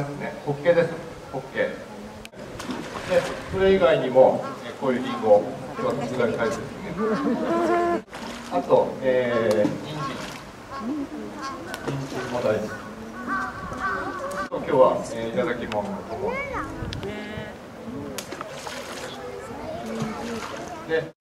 ですね、ホッケです。ホッケ。で、それ以外にもこういうリンゴ、今日はさすがに大切ですね。あと、人参も大事。今日は、いただき物のところ。で。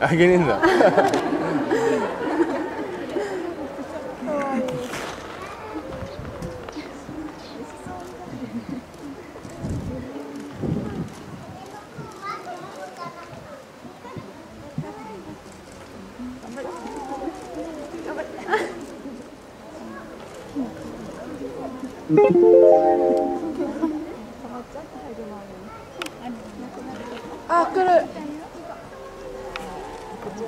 あげねえんだ。あ、来る。何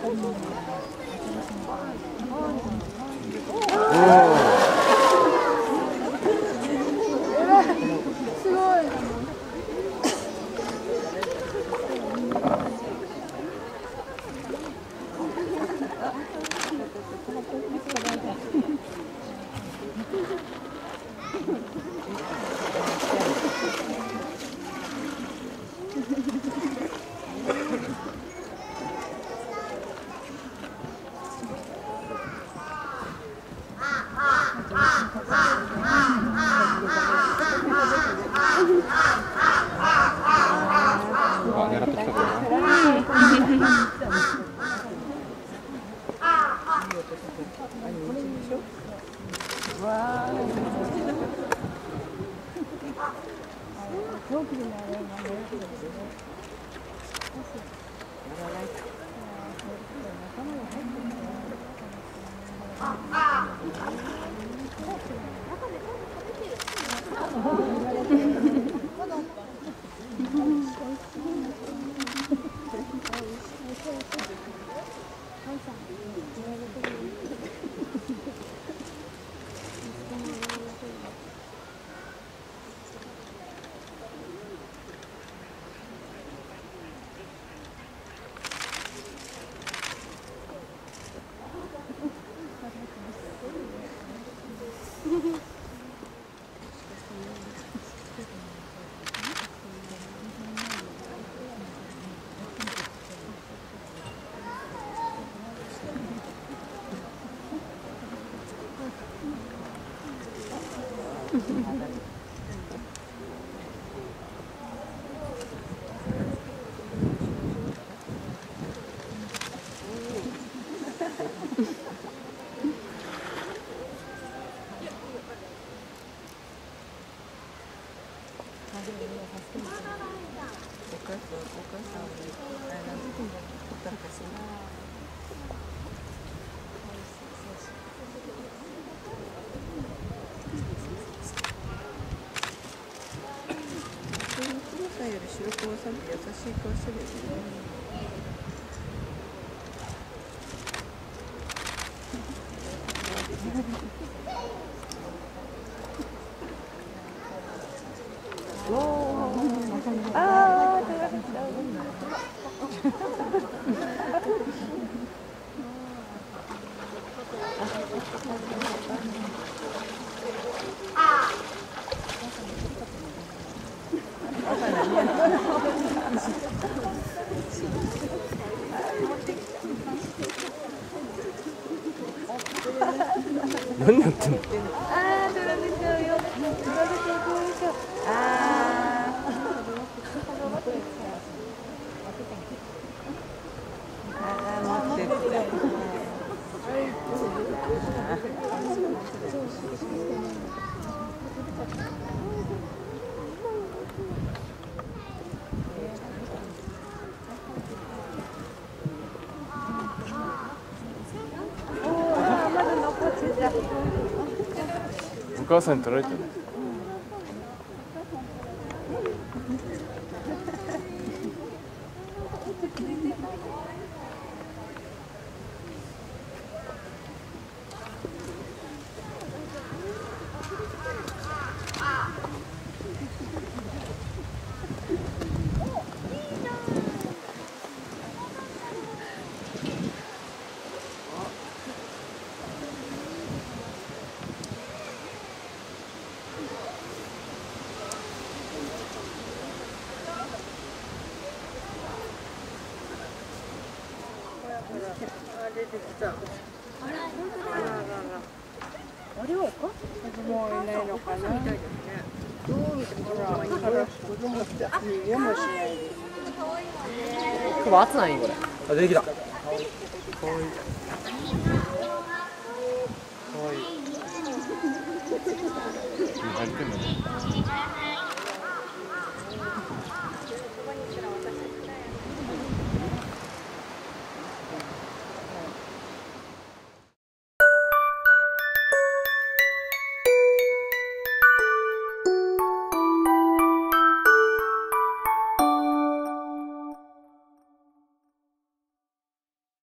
やってんの？ああ、取られちゃうよ。取られちゃう、取られちゃう。ああ。ああ、待ってて。翌朝に取られてる。出てきた。あら、本当だ。あれはもういないのかな。どう見てもらう。子供が逃げもしない。これ熱ないこれ。あ、出てきた。可愛い。可愛い。